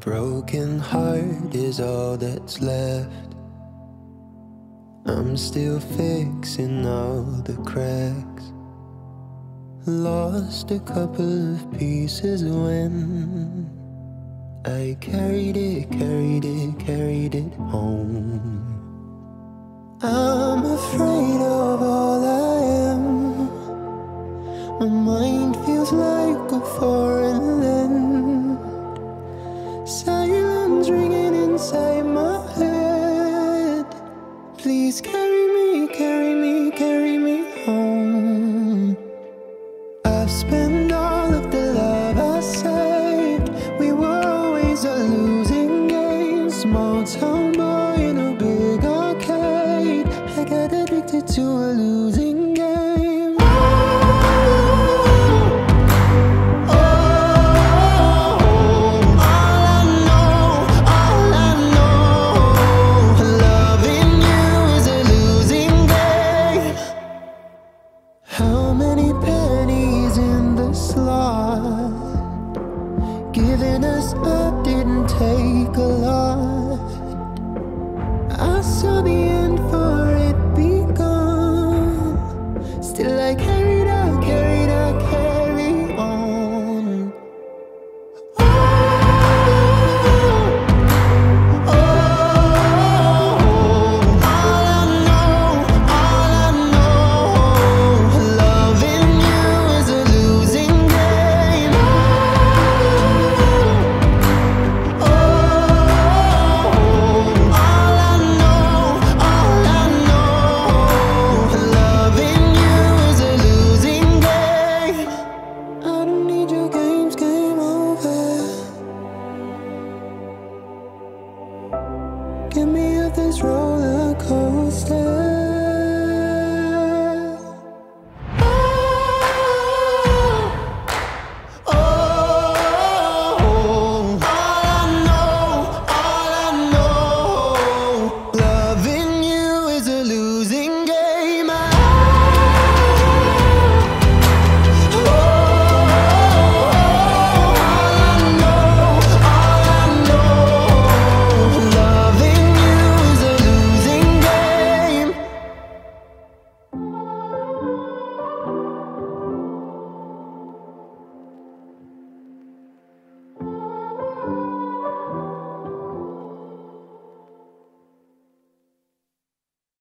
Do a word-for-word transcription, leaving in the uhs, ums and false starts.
broken heart is all that's left. I'm still fixing all the cracks. Lost a couple of pieces when I carried it, carried it, carried it home. I'm afraid of all I am. My mind feels like a foreign land. Silence ringing inside my head. Please carry me, carry me, carry me home. I've spent all of the love I saved. We were always a losing game. Small town boy in a big arcade. I got addicted to a losing game. Oh, oh, all I know, all I know, loving you is a losing game. How many pennies in the slot, giving us up didn't take a lot. I saw the end for it be gone. Still I carried on, carried on, carry on. Oh, oh, all I know, all I know, loving you is a losing game. Oh, oh, all I know, all I know, loving you is a losing game. I don't need your games, game over. Get me off this roller coaster.